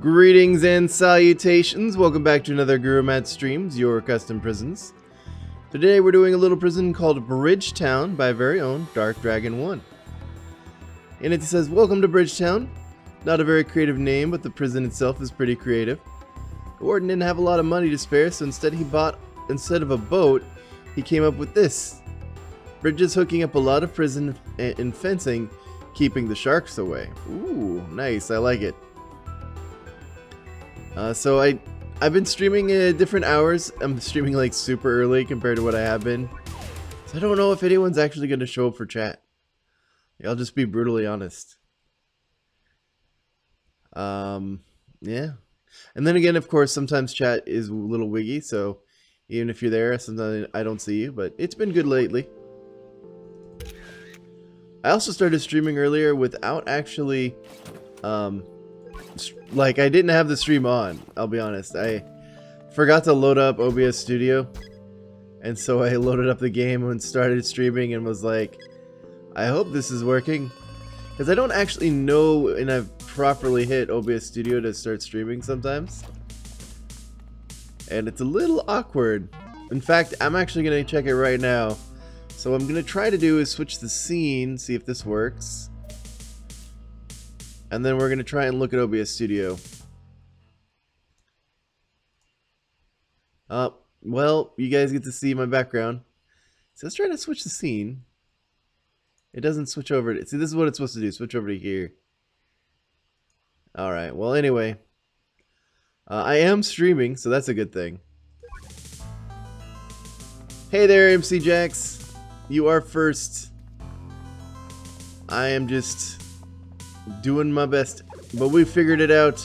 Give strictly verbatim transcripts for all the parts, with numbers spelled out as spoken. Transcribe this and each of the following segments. Greetings and salutations, welcome back to another GuruMatt Streams, your custom prisons. Today we're doing a little prison called Bridgetown by our very own Dark Dragon One. And it says, welcome to Bridgetown. Not a very creative name, but the prison itself is pretty creative. The warden didn't have a lot of money to spare, so instead he bought, instead of a boat, he came up with this. Bridges hooking up a lot of prison and fencing, keeping the sharks away. Ooh, nice, I like it. Uh, so I, I've been streaming at uh, different hours. I'm streaming like super early compared to what I have been. So I don't know if anyone's actually going to show up for chat. I'll just be brutally honest. Um, yeah. And then again, of course, sometimes chat is a little wiggy. So even if you're there, sometimes I don't see you. But it's been good lately. I also started streaming earlier without actually... Um, Like, I didn't have the stream on, I'll be honest. I forgot to load up O B S Studio, and so I loaded up the game and started streaming and was like, I hope this is working. Because I don't actually know, and I've properly hit O B S Studio to start streaming sometimes. And it's a little awkward. In fact, I'm actually going to check it right now. So what I'm going to try to do is switch the scene, see if this works. And then we're going to try and look at O B S Studio. Uh, well, you guys get to see my background. So let's try to switch the scene. It doesn't switch over. To, see, this is what it's supposed to do. Switch over to here. All right. Well, anyway. Uh, I am streaming, so that's a good thing. Hey there, MCJax. You are first. I am just... doing my best, but we figured it out.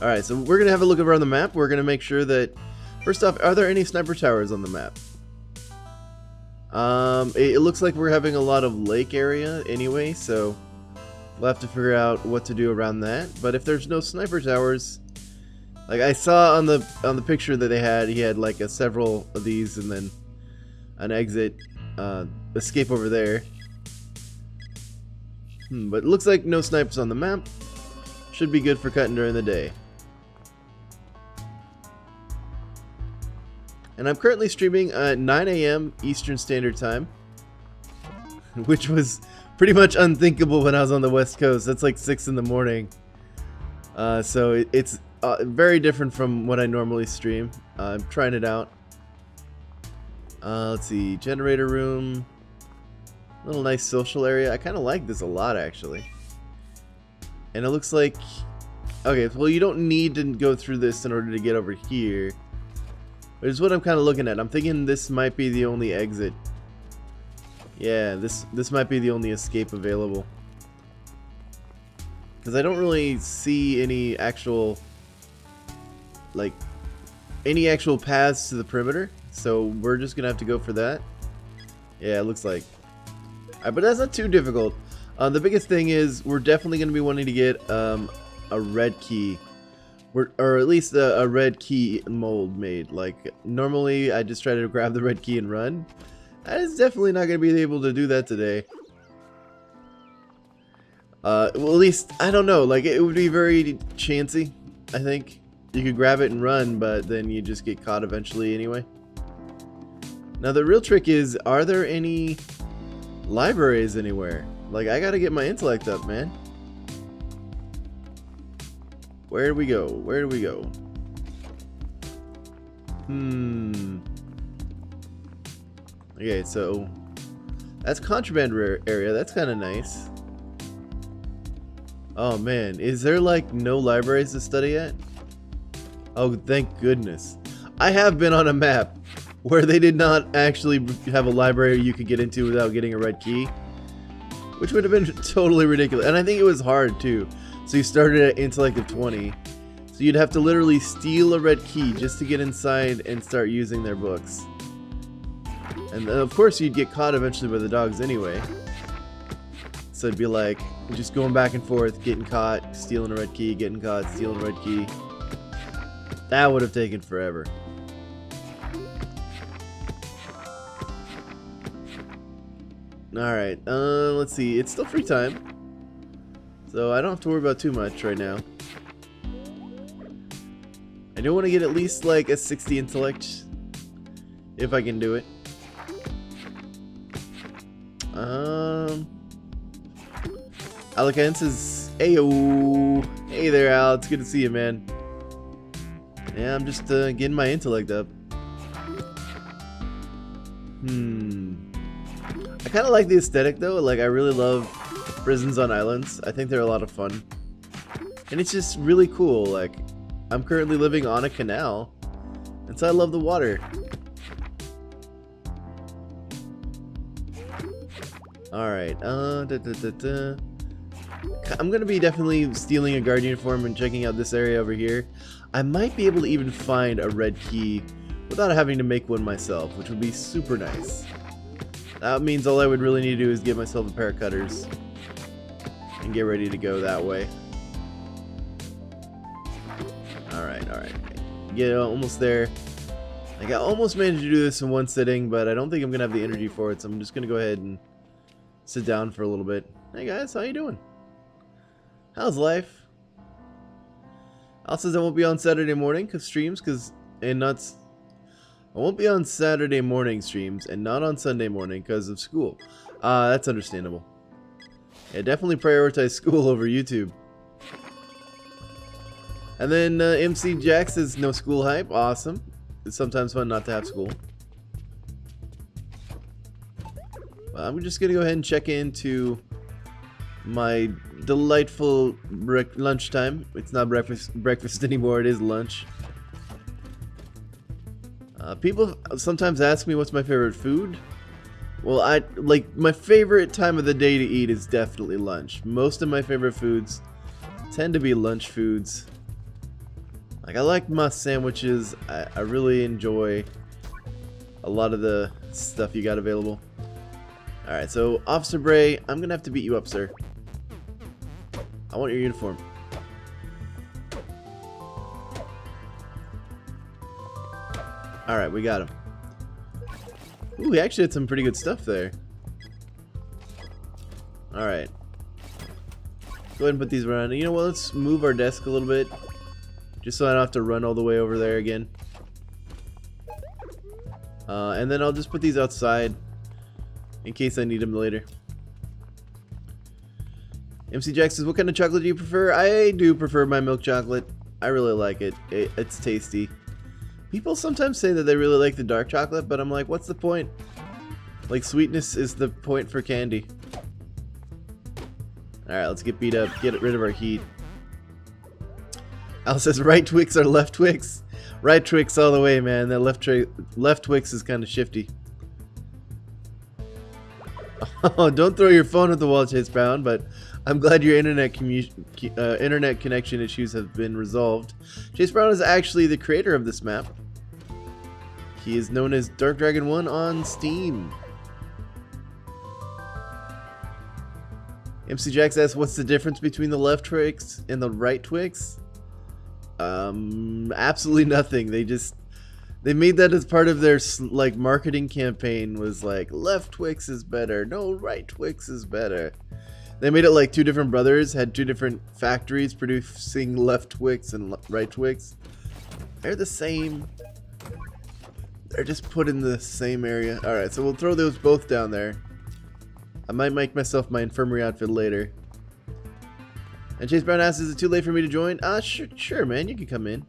Alright, so we're going to have a look around the map. We're going to make sure that... First off, are there any sniper towers on the map? Um, it, it looks like we're having a lot of lake area anyway, so... we'll have to figure out what to do around that. But if there's no sniper towers... Like, I saw on the on the picture that they had, he had, like, a, several of these and then an exit, uh, escape over there. Hmm, but it looks like no snipers on the map. Should be good for cutting during the day. And I'm currently streaming at nine A M Eastern Standard Time, which was pretty much unthinkable when I was on the West Coast. That's like six in the morning. Uh, so it, it's uh, very different from what I normally stream. Uh, I'm trying it out. Uh, let's see, generator room. Little nice social area. I kind of like this a lot, actually. And it looks like... Okay, well, you don't need to go through this in order to get over here. Which is what I'm kind of looking at. I'm thinking this might be the only exit. Yeah, this, this might be the only escape available. Because I don't really see any actual... Like, any actual paths to the perimeter. So we're just going to have to go for that. Yeah, it looks like... But that's not too difficult. Uh, the biggest thing is we're definitely going to be wanting to get um, a red key. We're, or at least a, a red key mold made. Like, normally I just try to grab the red key and run. I was definitely not going to be able to do that today. Uh, well, at least, I don't know. Like, it would be very chancy, I think. You could grab it and run, but then you just get caught eventually anyway. Now, the real trick is, are there any... libraries anywhere? Like, I gotta get my intellect up, man. Where do we go? Where do we go? Hmm. Okay, so that's contraband area. That's kind of nice. Oh man, is there like no libraries to study at? Oh, thank goodness. I have been on a map where they did not actually have a library you could get into without getting a red key, which would have been totally ridiculous. And I think it was hard too. So you started at intellect of twenty. So you'd have to literally steal a red key just to get inside and start using their books. And then of course you'd get caught eventually by the dogs anyway. So it'd be like just going back and forth, getting caught, stealing a red key, getting caught, stealing a red key. That would have taken forever. Alright, uh, let's see. It's still free time. So I don't have to worry about too much right now. do want to get at least like a sixty intellect if I can do it. Um, Alakansis, ayo, hey there, Al. It's good to see you, man. Yeah, I'm just uh, getting my intellect up. Hmm. I kind of like the aesthetic though. Like, I really love prisons on islands. I think they're a lot of fun, and it's just really cool. Like, I'm currently living on a canal, and so I love the water. Alright, uh, da, da, da, da. I'm gonna be definitely stealing a guard uniform and checking out this area over here. I might be able to even find a red key without having to make one myself, which would be super nice. That means all I would really need to do is get myself a pair of cutters and get ready to go that way. Alright, alright. Yeah, almost there. Like, I almost managed to do this in one sitting, but I don't think I'm gonna have the energy for it, so I'm just gonna go ahead and sit down for a little bit. Hey guys, how you doing? How's life? Al says I won't be on Saturday morning cause streams cause and not I won't be on Saturday morning streams and not on Sunday morning because of school. Uh, that's understandable. Yeah, definitely prioritize school over YouTube. And then uh, MCJax says no school hype. Awesome. It's sometimes fun not to have school. Well, I'm just going to go ahead and check into my delightful lunchtime. It's not breakfast breakfast anymore. It is lunch. Uh, people sometimes ask me what's my favorite food. Well, I like my favorite time of the day to eat is definitely lunch. Most of my favorite foods tend to be lunch foods. Like, I like my sandwiches. I, I really enjoy a lot of the stuff you got available. Alright, so Officer Bray, I'm gonna have to beat you up, sir. I want your uniform. Alright, we got him. Ooh, he actually had some pretty good stuff there. Alright. Go ahead and put these around. You know what, let's move our desk a little bit. Just so I don't have to run all the way over there again. Uh, and then I'll just put these outside in case I need them later. MCJax says, what kind of chocolate do you prefer? I do prefer my milk chocolate. I really like it. it it's tasty. People sometimes say that they really like the dark chocolate, but I'm like, what's the point? Like, sweetness is the point for candy. Alright, let's get beat up. Get rid of our heat. Al says, right Twix or left Twix? Right Twix all the way, man. That left, left Twix is kind of shifty. Oh, don't throw your phone at the wall, Chase Brown, but I'm glad your internet commu uh, internet connection issues have been resolved. Chase Brown is actually the creator of this map. He is known as Dark Dragon One on Steam. MCJax asks, what's the difference between the left Twix and the right Twix? Um, absolutely nothing. They just, they made that as part of their, like, marketing campaign was like, left Twix is better, no, right Twix is better. They made it like two different brothers, had two different factories producing left Twix and right Twix. They're the same. They're just put in the same area. Alright, so we'll throw those both down there. I might make myself my infirmary outfit later. And Chase Brown asks, is it too late for me to join? Ah, sure, sure, man, you can come in.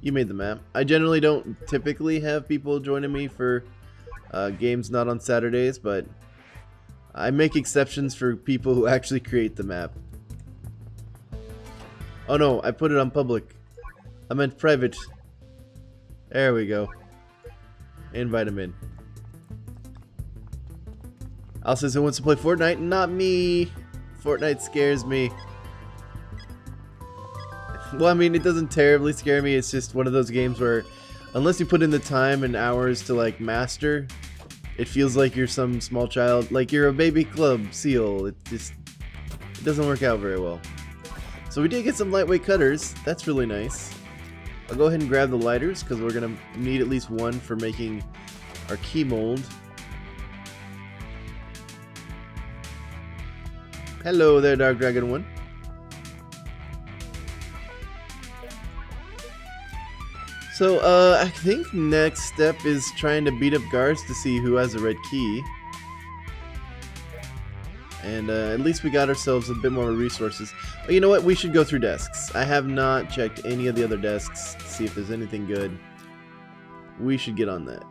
You made the map. I generally don't typically have people joining me for uh, games not on Saturdays, but I make exceptions for people who actually create the map. Oh no, I put it on public. I meant private. There we go. Invite him in. Al says, who wants to play Fortnite? Not me. Fortnite scares me. Well, I mean, it doesn't terribly scare me. It's just one of those games where, unless you put in the time and hours to, like, master, it feels like you're some small child, like you're a baby club seal. It just, it doesn't work out very well. So we did get some lightweight cutters. That's really nice. I'll go ahead and grab the lighters because we're going to need at least one for making our key mold. Hello there, Dark Dragon One. So, uh, I think next step is trying to beat up guards to see who has a red key. And uh, at least we got ourselves a bit more resources. But you know what? We should go through desks. I have not checked any of the other desks to see if there's anything good. We should get on that.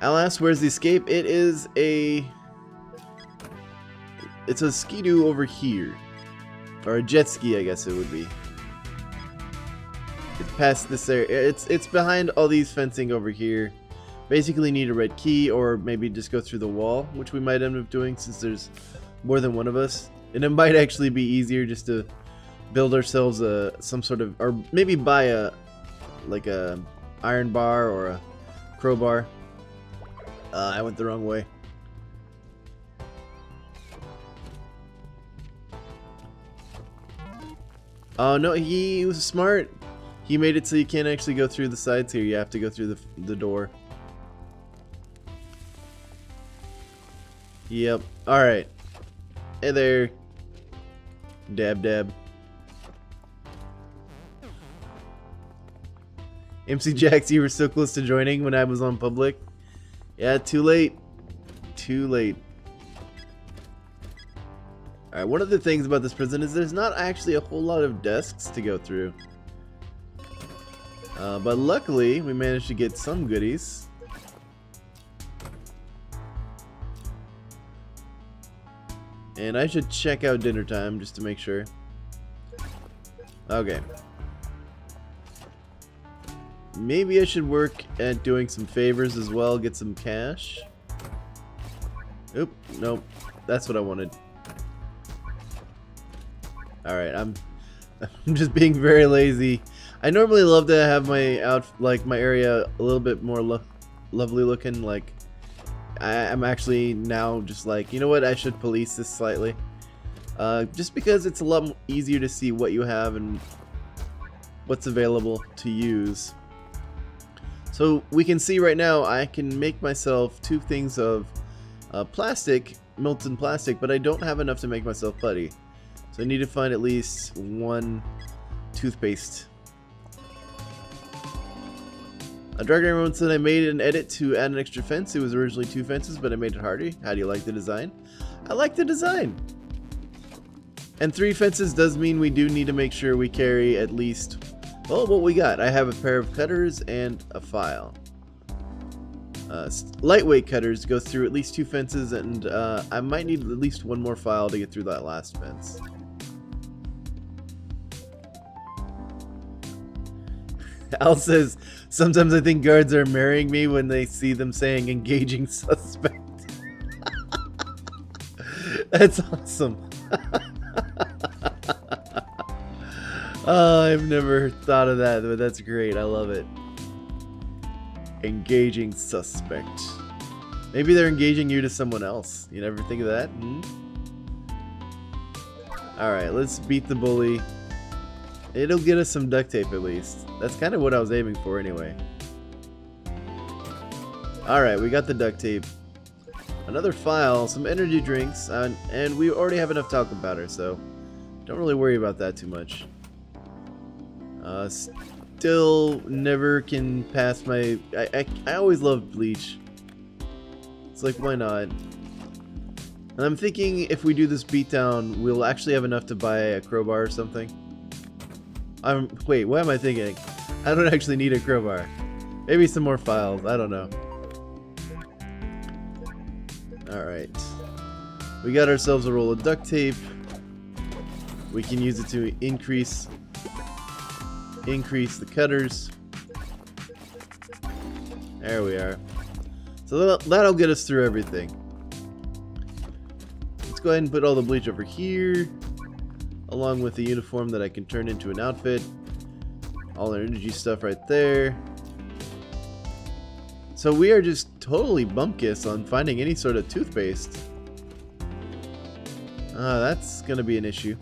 Alas, where's the escape? It is a... It's a ski-doo over here. Or a jet ski, I guess it would be. It's past this area. It's, it's behind all these fencing over here. Basically need a red key, or maybe just go through the wall, which we might end up doing since there's more than one of us. And it might actually be easier just to build ourselves a some sort of, or maybe buy a like a iron bar or a crowbar. Uh, I went the wrong way. Oh no, he was smart. He made it so you can't actually go through the sides here. You have to go through the the door. Yep. Alright. Hey there. Dab dab. MCJax, you were so close to joining when I was on public. Yeah, too late. Too late. Alright, one of the things about this prison is there's not actually a whole lot of desks to go through. Uh, but luckily, we managed to get some goodies. And I should check out dinner time just to make sure. Okay. Maybe I should work at doing some favors as well, get some cash. Oop, nope. That's what I wanted. Alright, I'm I'm just being very lazy. I normally love to have my out like my area a little bit more lo lovely looking, like I'm actually now just like, you know what, I should police this slightly. Uh, just because it's a lot easier to see what you have and what's available to use. So we can see right now I can make myself two things of uh, plastic, molten plastic, but I don't have enough to make myself putty. So I need to find at least one toothpaste. DarkDragonOne said I made an edit to add an extra fence. It was originally two fences, but I made it harder. How do you like the design? I like the design. And three fences does mean we do need to make sure we carry at least, well, what we got. I have a pair of cutters and a file. Uh, lightweight cutters go through at least two fences, and uh, I might need at least one more file to get through that last fence. Al says, sometimes I think guards are marrying me when they see them saying engaging suspect. That's awesome. Oh, I've never thought of that, but that's great. I love it. Engaging suspect. Maybe they're engaging you to someone else. You never think of that? Hmm? Alright, let's beat the bully. It'll get us some duct tape at least. That's kind of what I was aiming for anyway. Alright, we got the duct tape. Another file, some energy drinks, uh, and we already have enough talcum powder, so don't really worry about that too much. Uh, still never can pass my... I, I, I always love bleach. It's like, why not? And I'm thinking if we do this beatdown, we'll actually have enough to buy a crowbar or something. I'm, wait, what am I thinking? I don't actually need a crowbar. Maybe some more files, I don't know. Alright. We got ourselves a roll of duct tape. We can use it to increase increase the cutters. There we are. So that'll, that'll get us through everything. Let's go ahead and put all the bleach over here, along with the uniform that I can turn into an outfit. All the energy stuff right there. So we are just totally bumpkiss on finding any sort of toothpaste. Ah, uh, that's gonna be an issue.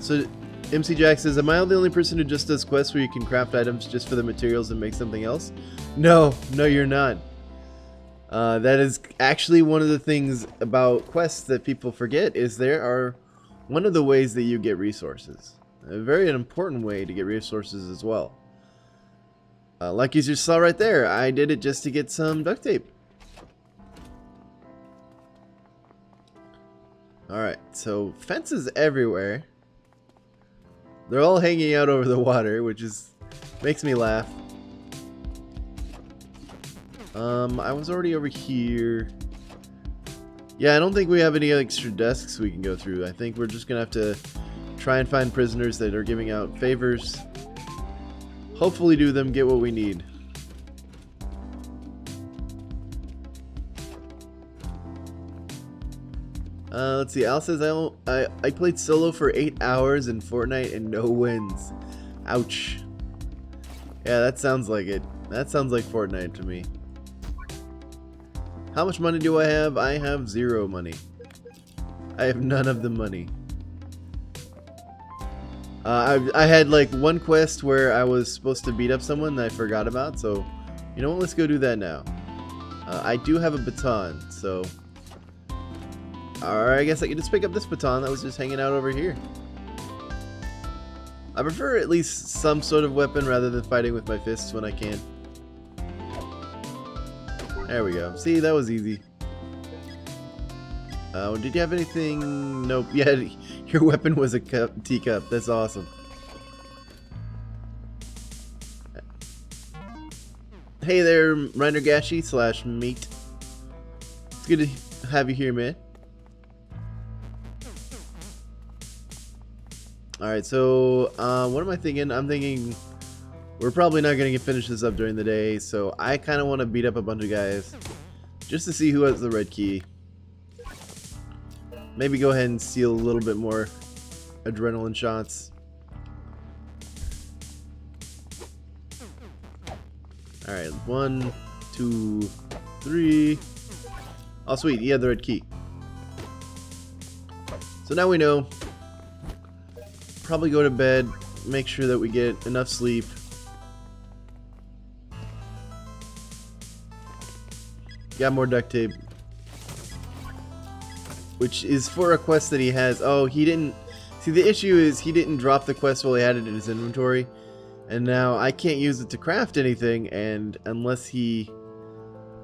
So MCJax says, am I the only person who just does quests where you can craft items just for the materials and make something else? No, no you're not. Uh, that is actually one of the things about quests that people forget is there are One of the ways that you get resources, a very important way to get resources as well. Uh, like you just saw right there, I did it just to get some duct tape. Alright, so fences everywhere. They're all hanging out over the water, which is makes me laugh. Um, I was already over here. Yeah, I don't think we have any extra desks we can go through. I think we're just going to have to try and find prisoners that are giving out favors. Hopefully do them, get what we need. Uh, let's see, Al says, I, I, I played solo for eight hours in Fortnite and no wins. Ouch. Yeah, that sounds like it. That sounds like Fortnite to me. How much money do I have? I have zero money. I have none of the money. Uh, I, I had like one quest where I was supposed to beat up someone that I forgot about, so you know what, let's go do that now. Uh, I do have a baton, so... Alright, I guess I can just pick up this baton that was just hanging out over here. I prefer at least some sort of weapon rather than fighting with my fists when I can. There we go. See, that was easy. Uh, did you have anything? Nope. Yeah, your weapon was a cup, teacup. That's awesome. Hey there, ReinerGashi slash meat. It's good to have you here, man. Alright, so uh, what am I thinking? I'm thinking we're probably not going to finish this up during the day, so I kind of want to beat up a bunch of guys just to see who has the red key. Maybe go ahead and steal a little bit more adrenaline shots. Alright, one, two, three. Oh sweet, he had the red key. So now we know. Probably go to bed, make sure that we get enough sleep. Got more duct tape, which is for a quest that he has. Oh, he didn't see, the issue is he didn't drop the quest while he had it in his inventory, and now I can't use it to craft anything and unless he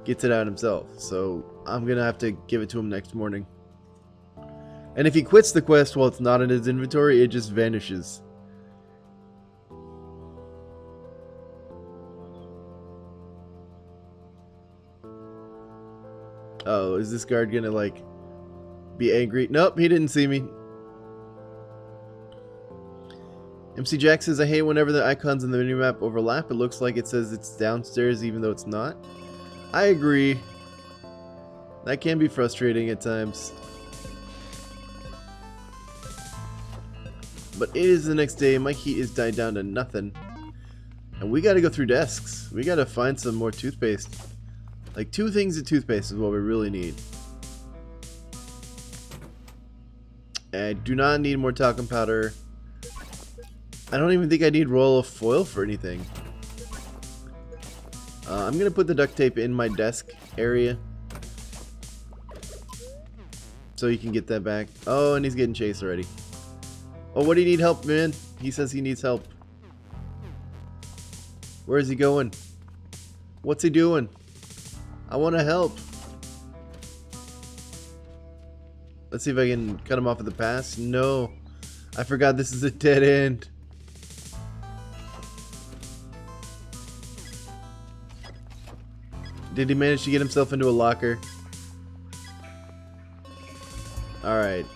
gets it out himself, so I'm gonna have to give it to him next morning. And if he quits the quest while it's not in his inventory, it just vanishes. Oh, is this guard gonna, like, be angry? Nope, he didn't see me. MCJax says, I hate whenever the icons in the minimap overlap. It looks like it says it's downstairs even though it's not. I agree. That can be frustrating at times. But it is the next day, my heat is died down to nothing. And we gotta go through desks. We gotta find some more toothpaste. Like two things of toothpaste is what we really need. I do not need more talcum powder. I don't even think I need roll of foil for anything. Uh, I'm gonna put the duct tape in my desk area. So you can get that back. Oh, and he's getting chased already. Oh, what do you need help, man? He says he needs help. Where is he going? What's he doing? I want to help. Let's see if I can cut him off at the pass. No. I forgot this is a dead end. Did he manage to get himself into a locker? Alright.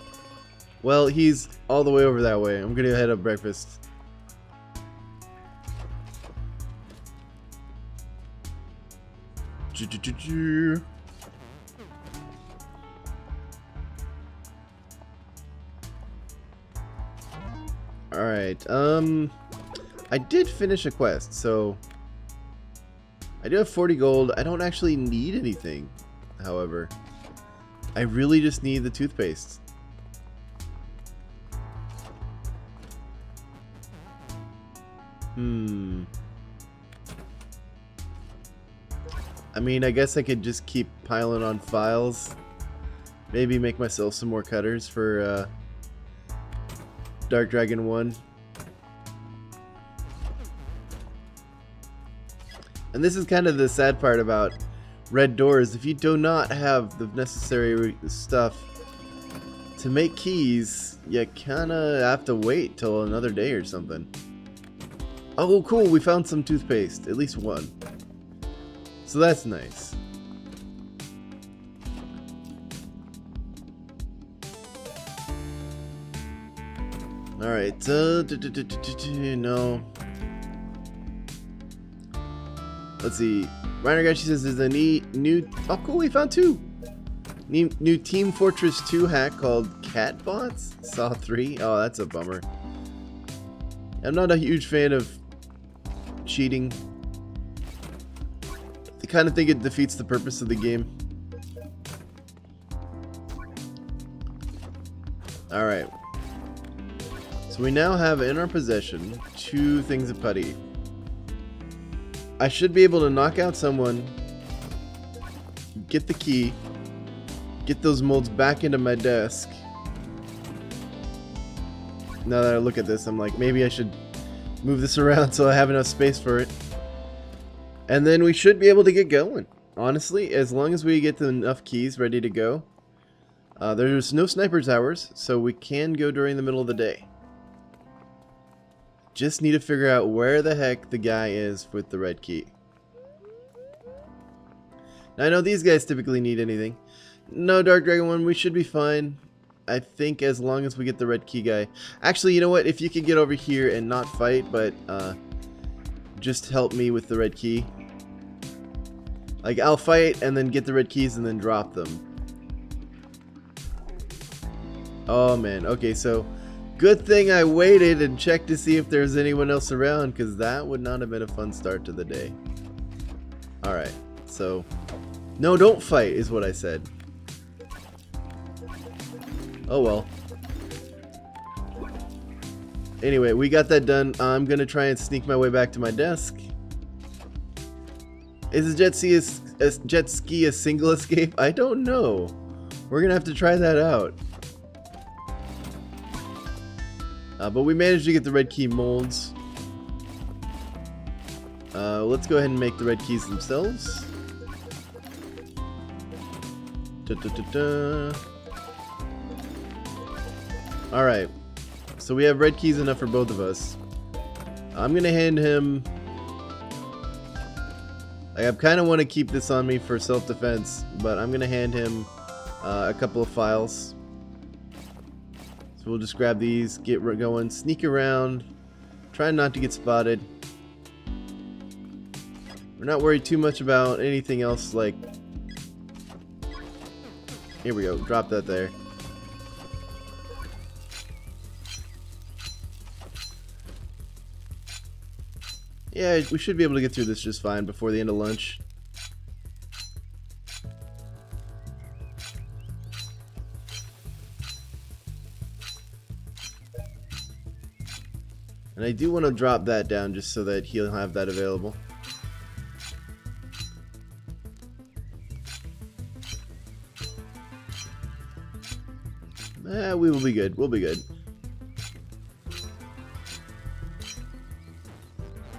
Well, he's all the way over that way. I'm gonna head up breakfast. Alright, um... I did finish a quest, so... I do have forty gold. I don't actually need anything, however. I really just need the toothpaste. Hmm. I mean, I guess I could just keep piling on files. Maybe make myself some more cutters for uh, DarkDragonOne. And this is kind of the sad part about red doors. If you do not have the necessary stuff to make keys, you kind of have to wait till another day or something. Oh cool, we found some toothpaste, at least one. So that's nice. Alright, uh, no. Let's see. ReinerGashi says there's a new... Oh cool, we found two! New, new Team Fortress two hack called CatBots? Saw three? Oh, that's a bummer. I'm not a huge fan of cheating. I kind of think it defeats the purpose of the game. Alright. So we now have in our possession two things of putty. I should be able to knock out someone, get the key, get those molds back into my desk. Now that I look at this, I'm like, maybe I should move this around so I have enough space for it. And then we should be able to get going. Honestly, as long as we get enough keys ready to go. Uh, there's no sniper's hours, so we can go during the middle of the day. Just need to figure out where the heck the guy is with the red key. Now I know these guys typically need anything. No, DarkDragonOne, we should be fine. I think as long as we get the red key guy. Actually, you know what? If you could get over here and not fight, but uh, just help me with the red key. Like, I'll fight and then get the red keys and then drop them. Oh man, okay, so... Good thing I waited and checked to see if there's anyone else around, because that would not have been a fun start to the day. Alright, so... No, don't fight, is what I said. Oh well. Anyway, we got that done. I'm gonna try and sneak my way back to my desk. Is a jet ski a, a, jet ski a single escape? I don't know. We're gonna have to try that out. Uh, but we managed to get the red key molds. Uh, let's go ahead and make the red keys themselves. Alright, so we have red keys enough for both of us. I'm going to hand him... I kind of want to keep this on me for self-defense, but I'm going to hand him uh, a couple of files. We'll just grab these, get going, sneak around, try not to get spotted. We're not worried too much about anything else, like... Here we go, drop that there. Yeah, we should be able to get through this just fine before the end of lunch. And I do want to drop that down just so that he'll have that available. Eh, we will be good. We'll be good.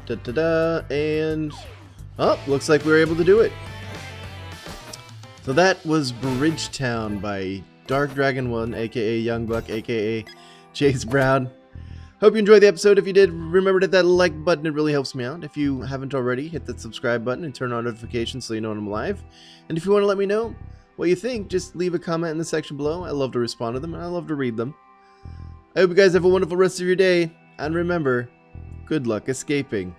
Da-da-da, and... Oh, looks like we were able to do it. So that was Bridgetown by DarkDragonOne, aka YoungBuck, aka Chase Brown. Hope you enjoyed the episode. If you did, remember to hit that like button. It really helps me out. If you haven't already, hit that subscribe button and turn on notifications so you know when I'm live. And if you want to let me know what you think, just leave a comment in the section below. I love to respond to them, and I love to read them. I hope you guys have a wonderful rest of your day. And remember, good luck escaping.